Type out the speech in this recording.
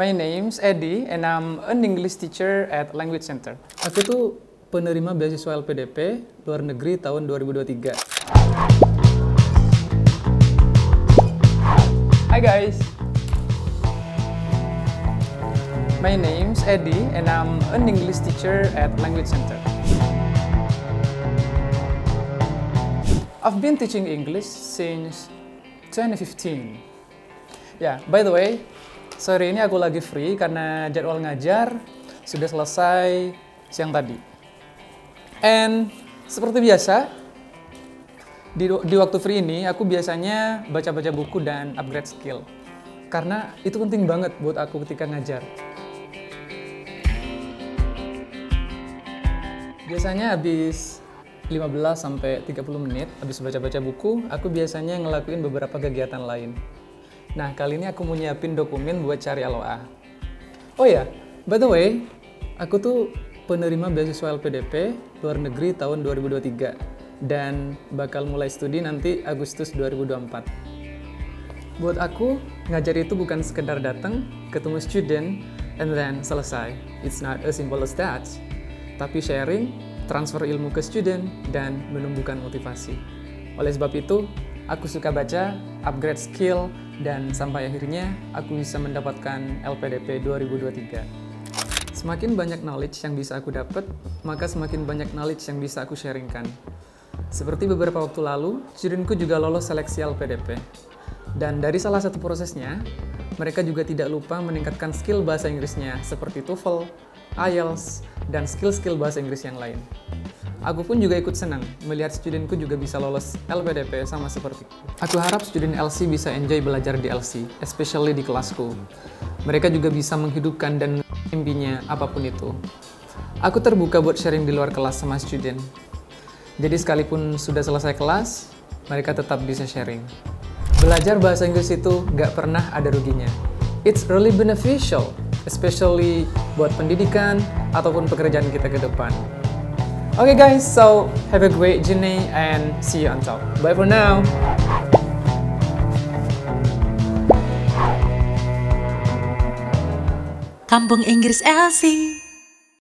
My name's Eddie and I'm an English teacher at Language Center. Aku tuh penerima beasiswa LPDP luar negeri tahun 2023. Hi guys. My name's Eddie and I'm an English teacher at Language Center. I've been teaching English since 2015. Ya, by the way, sore ini aku lagi free karena jadwal ngajar sudah selesai siang tadi. And seperti biasa, di waktu free ini aku biasanya baca-baca buku dan upgrade skill. Karena itu penting banget buat aku ketika ngajar. Biasanya habis 15-30 menit habis baca-baca buku, aku biasanya ngelakuin beberapa kegiatan lain. Nah, kali ini aku mau nyiapin dokumen buat cari LoA. Oh ya, by the way, aku tuh penerima beasiswa LPDP luar negeri tahun 2023 dan bakal mulai studi nanti Agustus 2024. Buat aku, ngajar itu bukan sekedar datang, ketemu student, and then selesai. It's not as simple as that. Tapi sharing, transfer ilmu ke student, dan menumbuhkan motivasi. Oleh sebab itu, aku suka baca, upgrade skill, dan sampai akhirnya aku bisa mendapatkan LPDP 2023. Semakin banyak knowledge yang bisa aku dapat, maka semakin banyak knowledge yang bisa aku sharingkan. Seperti beberapa waktu lalu, studentku juga lolos seleksi LPDP. Dan dari salah satu prosesnya, mereka juga tidak lupa meningkatkan skill bahasa Inggrisnya, seperti TOEFL, IELTS, dan skill-skill bahasa Inggris yang lain. Aku pun juga ikut senang melihat studentku juga bisa lolos LPDP sama seperti aku. Aku harap student LC bisa enjoy belajar di LC, especially di kelasku. Mereka juga bisa menghidupkan dan mimpinya apapun itu. Aku terbuka buat sharing di luar kelas sama student. Jadi sekalipun sudah selesai kelas, mereka tetap bisa sharing. Belajar bahasa Inggris itu gak pernah ada ruginya. It's really beneficial, especially buat pendidikan ataupun pekerjaan kita ke depan. Okay guys, so have a great journey and see you on top. Bye for now! Kampung Inggris LC.